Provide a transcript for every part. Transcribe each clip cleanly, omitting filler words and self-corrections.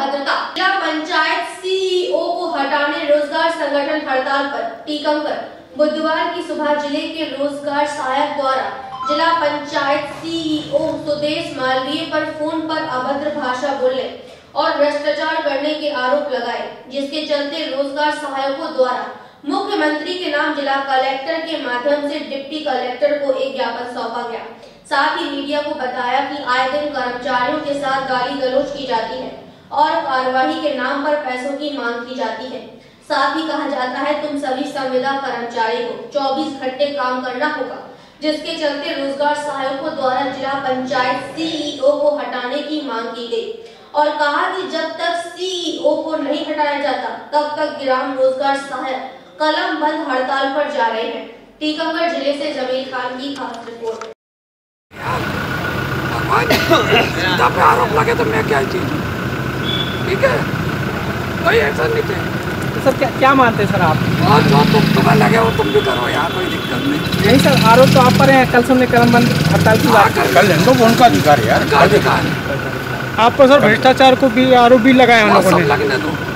भद्रता। जिला पंचायत सीईओ को हटाने रोजगार संगठन हड़ताल पर टीकमगढ़। बुधवार की सुबह जिले के रोजगार सहायक द्वारा जिला पंचायत सीईओ सुदेश मालवीय पर फोन पर अभद्र भाषा बोलने और भ्रष्टाचार करने के आरोप लगाए, जिसके चलते रोजगार सहायकों द्वारा मुख्यमंत्री के नाम जिला कलेक्टर के माध्यम से डिप्टी कलेक्टर को एक ज्ञापन सौंपा गया। साथ ही मीडिया को बताया कि आए दिन कर्मचारियों के साथ गाली गलौज की जाती है और कार्यवाही के नाम पर पैसों की मांग की जाती है। साथ ही कहा जाता है तुम सभी संविदा कर्मचारी को 24 घंटे काम करना होगा, जिसके चलते रोजगार सहायकों द्वारा जिला पंचायत सीईओ को हटाने की मांग की गई और कहा कि जब तक सीईओ को नहीं हटाया जाता तब तक ग्राम रोजगार सहायक कलम बंद हड़ताल पर जा रहे हैं। टीकमगढ़ जिले से जमील खान की खास रिपोर्ट। पे आरोप लगे तो मैं क्या चीज ठीक है, कोई एक्शन नहीं चाहिए। सर क्या मानते हैं सर आप? और जो तुम्हें लगे वो तुम भी करो यार, कोई दिक्कत नहीं। नहीं सर, आरोप तो आप पर है। कल सबने कलम बंद हड़ताल की बात कर, कल इनको फोन का अधिकार यार, अधिकार आप पर सर भ्रष्टाचार को भी आरोप भी लगाए उन लोगों ने।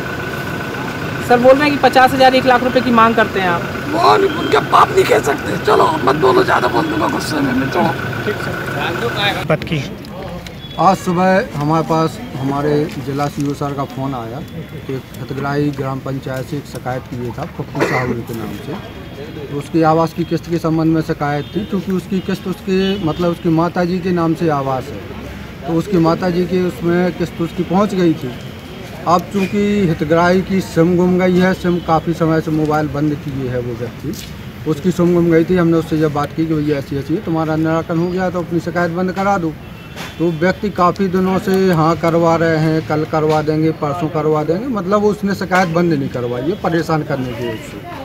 सर बोल रहे हैं कि 50,000 1 लाख रुपए की मांग करते हैं आप। वो उनके बाप नहीं कह सकते। चलो मत बोलो ज़्यादा, बोल दूंगा गुस्से में। चलो ठीक पत की आज सुबह हमारे पास हमारे जिला सीईओ सर का फ़ोन आया कि खतगराई ग्राम पंचायत से एक शिकायत किए था फपू साहुरी के नाम से। तो उसकी आवास की किस्त के संबंध में शिकायत थी, क्योंकि उसकी किस्त उसके मतलब उसकी माताजी के नाम से आवास है, तो उसकी माताजी के उसमें किस्त उसकी पहुंच गई थी। अब चूँकि हितग्राही की सिम गुम गई है, सिम काफ़ी समय से मोबाइल बंद किए है वो व्यक्ति, उसकी सिम गुम गई थी। हमने उससे जब बात की कि भैया ऐसी ऐसी तुम्हारा निराकरण हो गया तो अपनी शिकायत बंद करा दो, तो व्यक्ति काफ़ी दिनों से हाँ करवा रहे हैं, कल करवा देंगे, परसों करवा देंगे, मतलब उसने शिकायत बंद नहीं करवाई है परेशान करने की वजह से।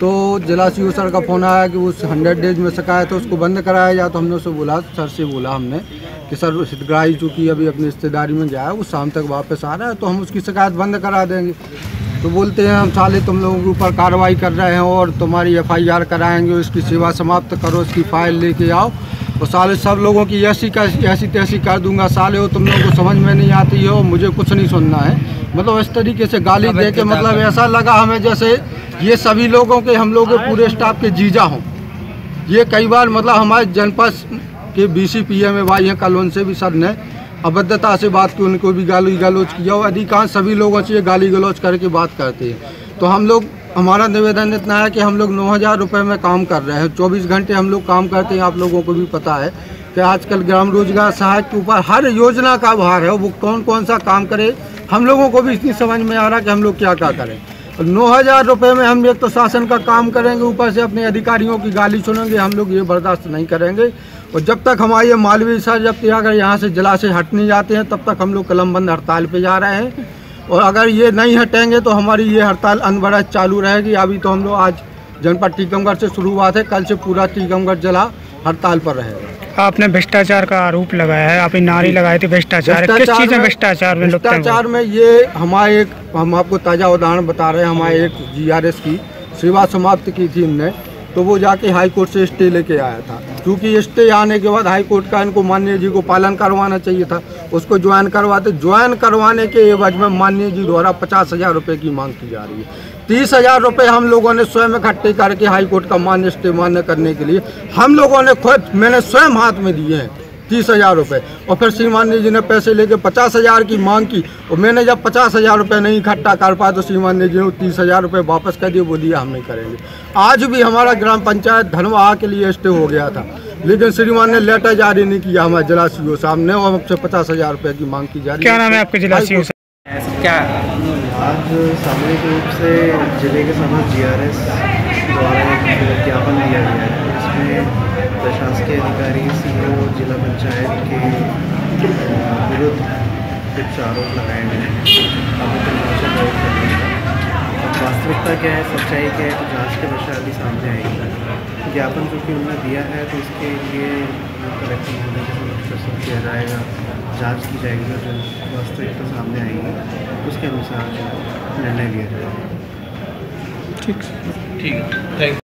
तो जिला सीईओ सर का फ़ोन आया कि उस 100 डेज में शिकायत है उसको बंद कराया जाए। तो हमने उसे बोला, सर से बोला हमने कि सर हितग्राही चूँकि अभी अपनी रिश्तेदारी में गया है, वो शाम तक वापस आ रहा है तो हम उसकी शिकायत बंद करा देंगे। तो बोलते हैं हम साले तुम लोगों के ऊपर कार्रवाई कर रहे हैं और तुम्हारी FIR कराएँगे, उसकी सेवा समाप्त करो, उसकी फाइल लेके आओ। और साले सब लोगों की ऐसी तैसी कर दूंगा साले, हो तुम लोगों को समझ में नहीं आती हो, मुझे कुछ नहीं सुनना है। मतलब इस तरीके से गाली दे के मतलब ऐसा लगा हमें जैसे ये सभी लोगों के हम लोगों के पूरे स्टाफ के जीजा हों। ये कई बार मतलब हमारे जनपद के BCPA में भाई हैं, कल उनसे भी सर ने अभद्रता से बात की, उनको भी गाली गलौज किया और अधिकांश सभी लोगों से ये गाली गलौज करके बात करते हैं। तो हम लोग, हमारा निवेदन इतना है कि हम लोग 9,000 रुपये में काम कर रहे हैं, 24 घंटे हम लोग काम करते हैं। आप लोगों को भी पता है कि आजकल ग्राम रोजगार सहायक के ऊपर हर योजना का भार है, वो कौन कौन सा काम करे हम लोगों को भी इतनी समझ में आ रहा कि हम लोग क्या क्या करें। 9,000 रुपये में हम एक तो शासन का काम करेंगे, ऊपर से अपने अधिकारियों की गाली सुनेंगे, हम लोग ये बर्दाश्त नहीं करेंगे। और जब तक हमारे मालवीय सर जब तक अगर यहाँ से जिला से हट नहीं जाते हैं तब तक हम लोग कलमबंद हड़ताल पर जा रहे हैं, और अगर ये नहीं हटेंगे तो हमारी ये हड़ताल अनवरत चालू रहेगी। अभी तो हम लोग आज जनपद टीकमगढ़ से शुरुआत है, कल से पूरा टीकमगढ़ जिला हड़ताल पर रहेगा। आपने भ्रष्टाचार का आरोप लगाया है, आपने नारे लगाए थे भ्रष्टाचार, किस चीज़ में भ्रष्टाचार? भ्रष्टाचार में ये हमारे एक, हम आपको ताज़ा उदाहरण बता रहे हैं, हमारे एक GRS की सेवा समाप्त की थी हमने, तो वो जाके हाई कोर्ट से स्टे लेके आया था, क्योंकि स्टे आने के बाद हाई कोर्ट का इनको माननीय जी को पालन करवाना चाहिए था, उसको ज्वाइन करवाने के एवज में माननीय जी द्वारा 50,000 रुपये की मांग की जा रही है। 30,000 रुपये हम लोगों ने स्वयं इकट्ठे करके हाई कोर्ट का मान्य स्टे मान्य करने के लिए हम लोगों ने खुद, मैंने स्वयं हाथ में दिए हैं 30,000 रुपये, और फिर श्री माननीय जी ने पैसे लेके 50,000 की मांग की, और मैंने जब 50,000 रुपये नहीं इकट्ठा कर पाया तो श्री माननीय जी ने 30,000 रुपये वापस कर दिए, बोलिए हम नहीं करेंगे। आज भी हमारा ग्राम पंचायत धनवाह के लिए स्टे हो गया था, लेकिन श्रीमान ने लेटर जारी नहीं किया हमारे जिला सीईओ साहब ने, और हमसे 50,000 रुपये की मांग की जा रही है। क्या नाम है आपके जिला सीईओ? क्या आज सामूहिक रूप से जिले के समस्त GRS द्वारा ज्ञापन दिया गया है, इसमें प्रशासकीय अधिकारी सीईओ जिला पंचायत के विरुद्ध कुछ आरोप लगाए गए हैं। वास्तविकता क्या है, सच्चाई क्या है, तो जांच के विषय अभी सामने आएगी। ज्ञापन चूँकि उन्होंने दिया है तो उसके लिए कलेक्शन होने के प्रश्न किया जाएगा, जांच की जाएगी और जो वास्तविकता सामने आएगी उसके अनुसार निर्णय लिया जाएगा। ठीक, थैंक यू।